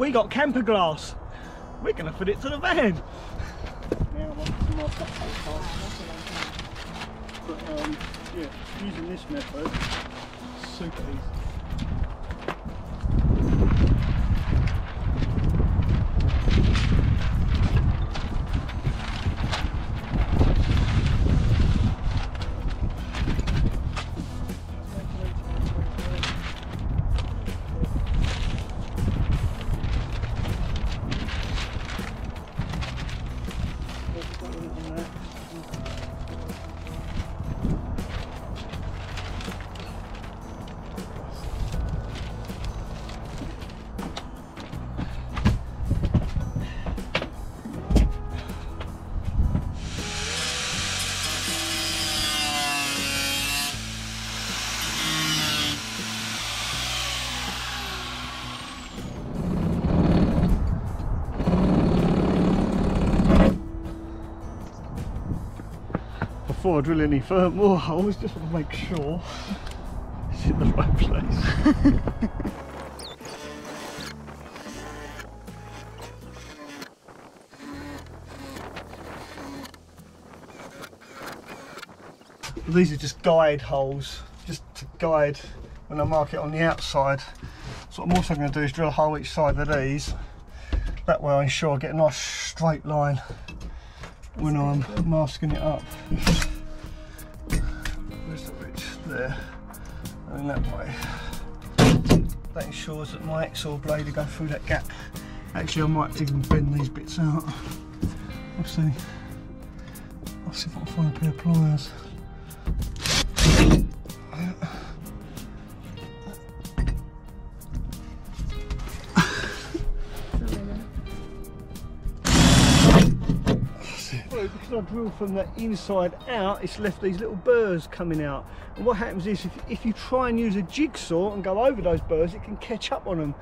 we got camper glass. We're gonna fit it to the van. But yeah, using this method, super easy. Before I drill any more holes, just want to make sure it's in the right place. These are just guide holes, just to guide when I mark it on the outside. So what I'm also going to do is drill a hole each side of these. That way I ensure I get a nice straight line when I'm masking it up. There's the ridge there, and that way. That ensures that my XL blade will go through that gap. Actually, I might even bend these bits out. We'll see. I'll see if I can find a pair of pliers. Because I drill from the inside out, it's left these little burrs coming out, and what happens is if you try and use a jigsaw and go over those burrs, it can catch up on them.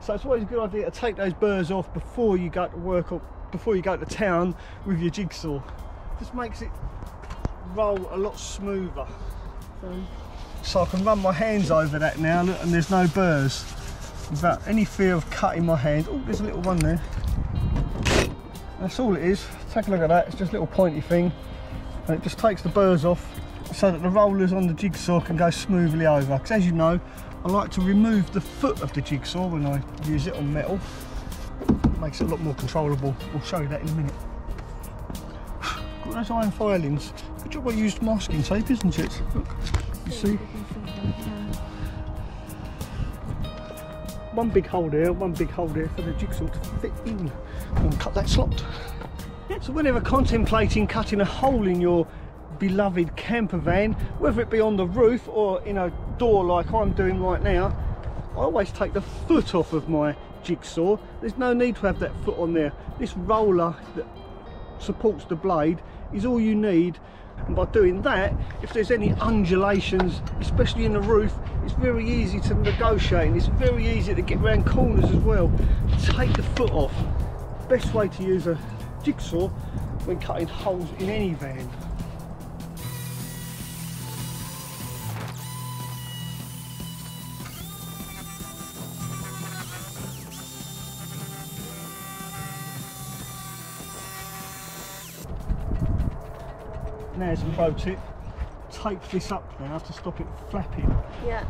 So it's always a good idea to take those burrs off before you go to work or before you go to town with your jigsaw. Just makes it roll a lot smoother. So I can run my hands over that now, look, and there's no burrs without any fear of cutting my hand. Oh, there's a little one there. That's all it is. Take a look at that, it's just a little pointy thing, and it just takes the burrs off so that the rollers on the jigsaw can go smoothly over, because as you know, I like to remove the foot of the jigsaw when I use it on metal. It makes it a lot more controllable. I'll show you that in a minute. Got those iron filings. Good job I used masking tape, isn't it? Look, you see? One big hole there, one big hole there for the jigsaw to fit in. And cut that slot. So whenever contemplating cutting a hole in your beloved camper van, whether it be on the roof or in a door like I'm doing right now, I always take the foot off of my jigsaw. There's no need to have that foot on there. This roller that supports the blade is all you need, and by doing that, if there's any undulations, especially in the roof, it's very easy to negotiate, and it's very easy to get around corners as well. Take the foot off. Best way to use a jigsaw when cutting holes in any van. Now, as a pro tip, tape this up now to stop it flapping. Yeah.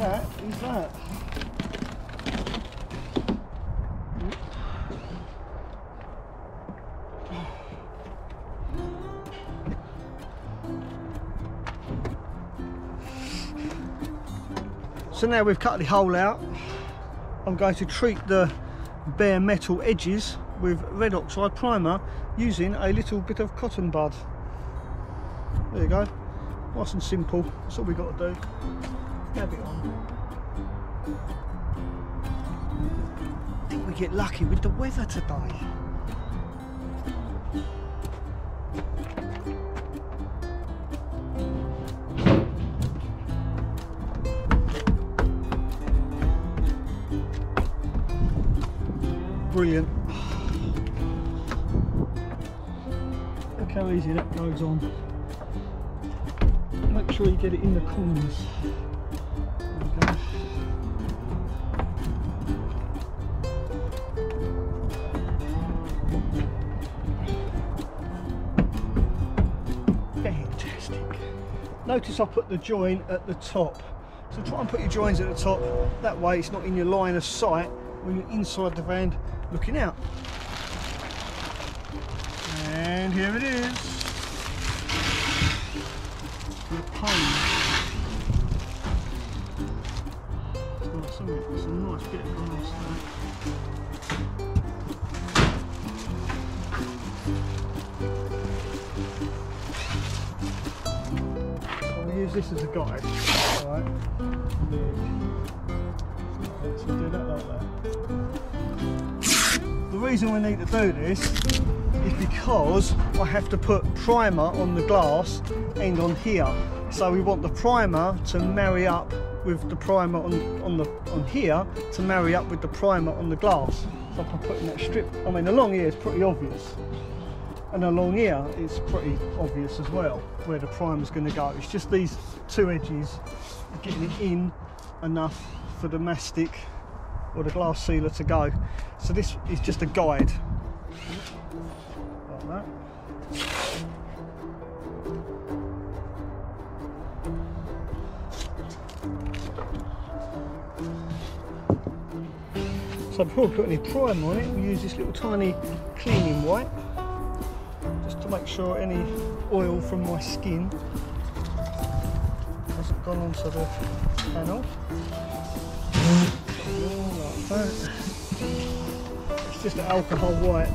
That is that. So now we've cut the hole out, I'm going to treat the bare metal edges with red oxide primer using a little bit of cotton bud. There you go, nice and simple, that's all we got to do. Nab it on. I think we get lucky with the weather today. Brilliant. Look how easy that goes on. Make sure you get it in the corners. There we go. Fantastic. Notice I put the join at the top. So try and put your joins at the top. That way it's not in your line of sight when you're inside the van looking out. And here it is, the pole. It's nice, isn't it? It's a nice bit of grass there. I'll use this as a guide. Alright, so do that like that. The reason we need to do this is because I have to put primer on the glass and on here. So we want the primer to marry up with the primer on here to marry up with the primer on the glass. So I'm putting that strip, I mean along here is pretty obvious, and along here it's pretty obvious as well where the primer's going to go. It's just these two edges, getting it in enough for the mastic or the glass sealer to go. So this is just a guide. Like that. So before we put any primer on it, we use this little tiny cleaning wipe just to make sure any oil from my skin hasn't gone onto the panel. It's just an alcohol wipe.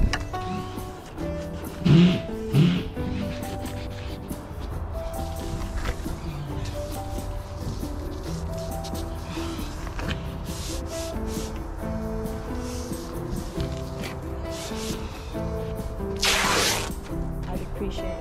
I'd appreciate it.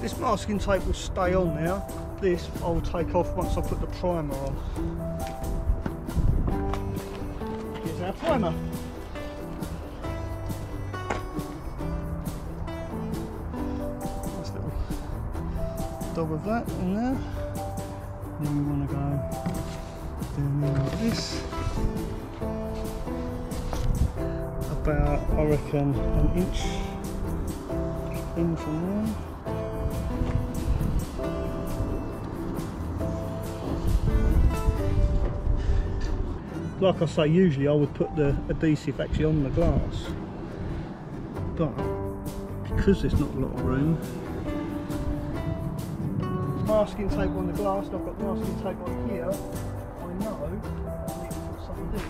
This masking tape will stay on now. This I'll take off once I put the primer on. Here's our primer. Nice little dab of that in there. Then we want to go down there like this. About, I reckon, an inch in from there. Like I say, usually I would put the adhesive actually on the glass, but because there's not a lot of room, masking tape on the glass, and I've got masking tape on here, I know I need to put some of this .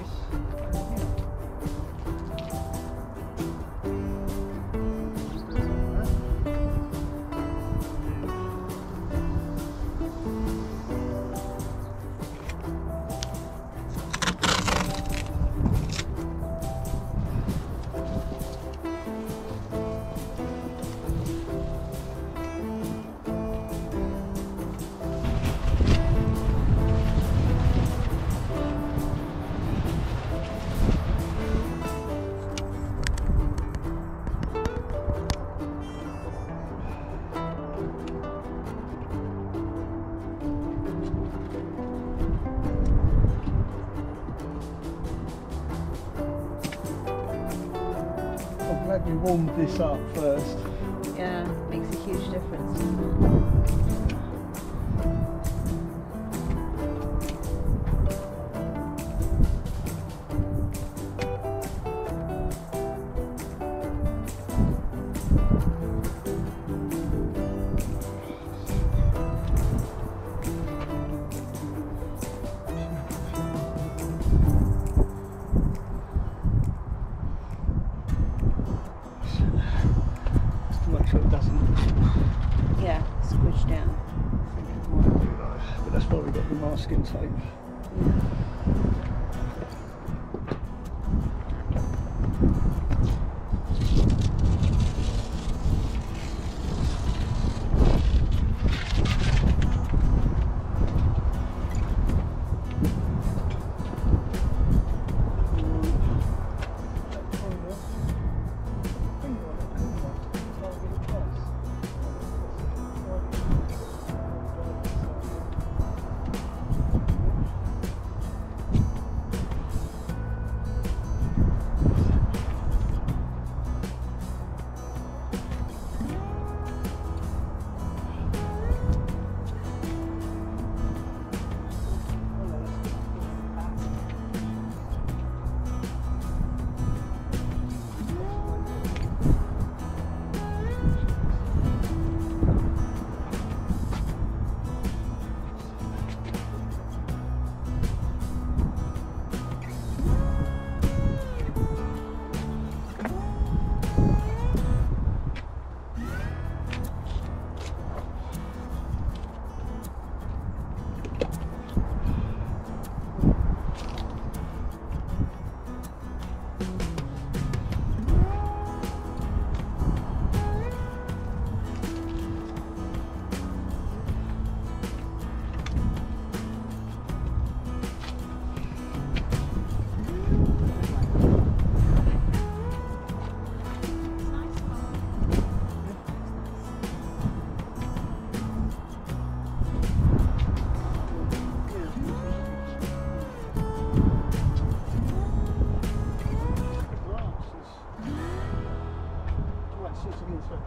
We warmed this up first. Yeah, makes a huge difference, doesn't it?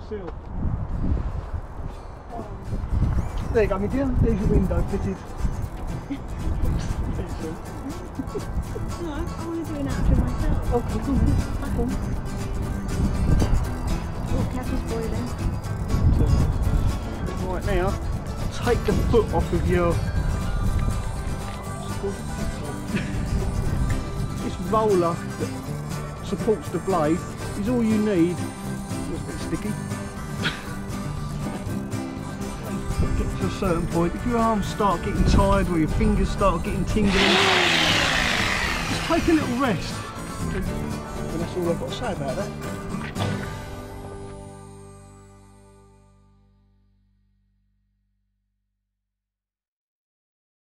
seal. There you go, my dear. There's your window fitted. No, I want to do an outro myself. Okay, come on. Back on. Oh, kettle's boiling. Right now, take the foot off of your... This roller that supports the blade is all you need. It's a bit sticky. Get to a certain point, if your arms start getting tired or your fingers start getting tingling, just take a little rest. And that's all I've got to say about that.